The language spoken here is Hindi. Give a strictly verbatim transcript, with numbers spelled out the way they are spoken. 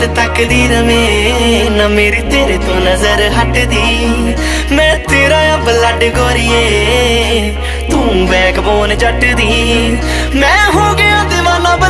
गल तकदीर में ना मेरी तेरे तो नजर हटदी। मैं तेरा ब्लड गोरिए तू बैकबोन जट दी। मैं हो गया दीवाना।